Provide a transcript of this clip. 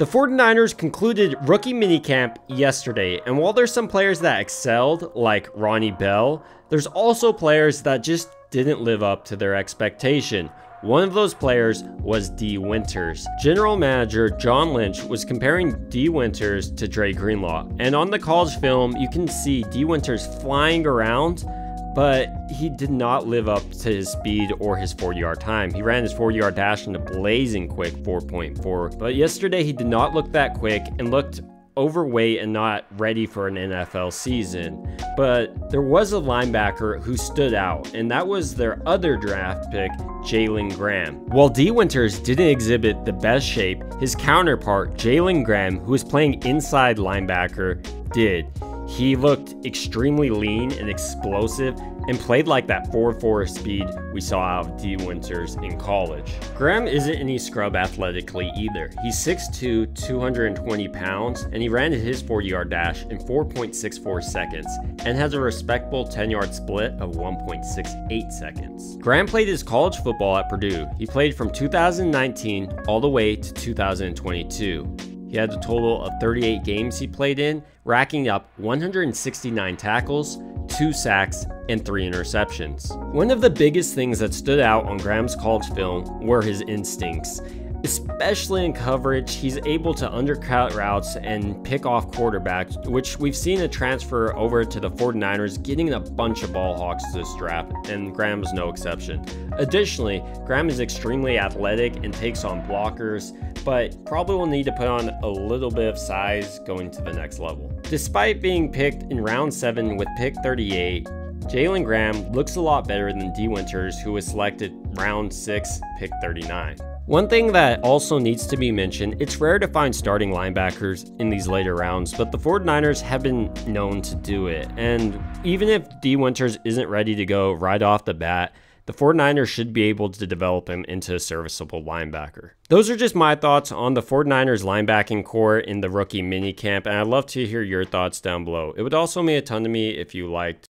The 49ers concluded rookie minicamp yesterday, and while there's some players that excelled, like Ronnie Bell, there's also players that just didn't live up to their expectation. One of those players was Dee Winters. General manager John Lynch was comparing Dee Winters to Dre Greenlaw, and on the college film, you can see Dee Winters flying around, but he did not live up to his speed or his 40-yard time. He ran his 40-yard dash in a blazing quick 4.4, but yesterday he did not look that quick and looked overweight and not ready for an NFL season. But there was a linebacker who stood out, and that was their other draft pick, Jalen Graham. While Dee Winters didn't exhibit the best shape, his counterpart, Jalen Graham, who was playing inside linebacker, did. He looked extremely lean and explosive and played like that 4.4 speed we saw out of Dee Winters in college. Graham isn't any scrub athletically either. He's 6'2", 220 pounds, and he ran his 40-yard dash in 4.64 seconds and has a respectable 10-yard split of 1.68 seconds. Graham played his college football at Purdue. He played from 2019 all the way to 2022. He had a total of 38 games he played in, racking up 169 tackles, 2 sacks, and 3 interceptions. One of the biggest things that stood out on Graham's college film were his instincts. Especially in coverage, he's able to undercut routes and pick off quarterbacks, which we've seen a transfer over to the 49ers getting a bunch of ball hawks this draft, and Graham is no exception. Additionally, Graham is extremely athletic and takes on blockers, but probably will need to put on a little bit of size going to the next level. Despite being picked in round 7 with pick 38, Jalen Graham looks a lot better than Dee Winters, who was selected round 6, pick 39. One thing that also needs to be mentioned, it's rare to find starting linebackers in these later rounds, but the 49ers have been known to do it. And even if Dee Winters isn't ready to go right off the bat, the 49ers should be able to develop him into a serviceable linebacker. Those are just my thoughts on the 49ers linebacking core in the rookie minicamp, and I'd love to hear your thoughts down below. It would also mean a ton to me if you liked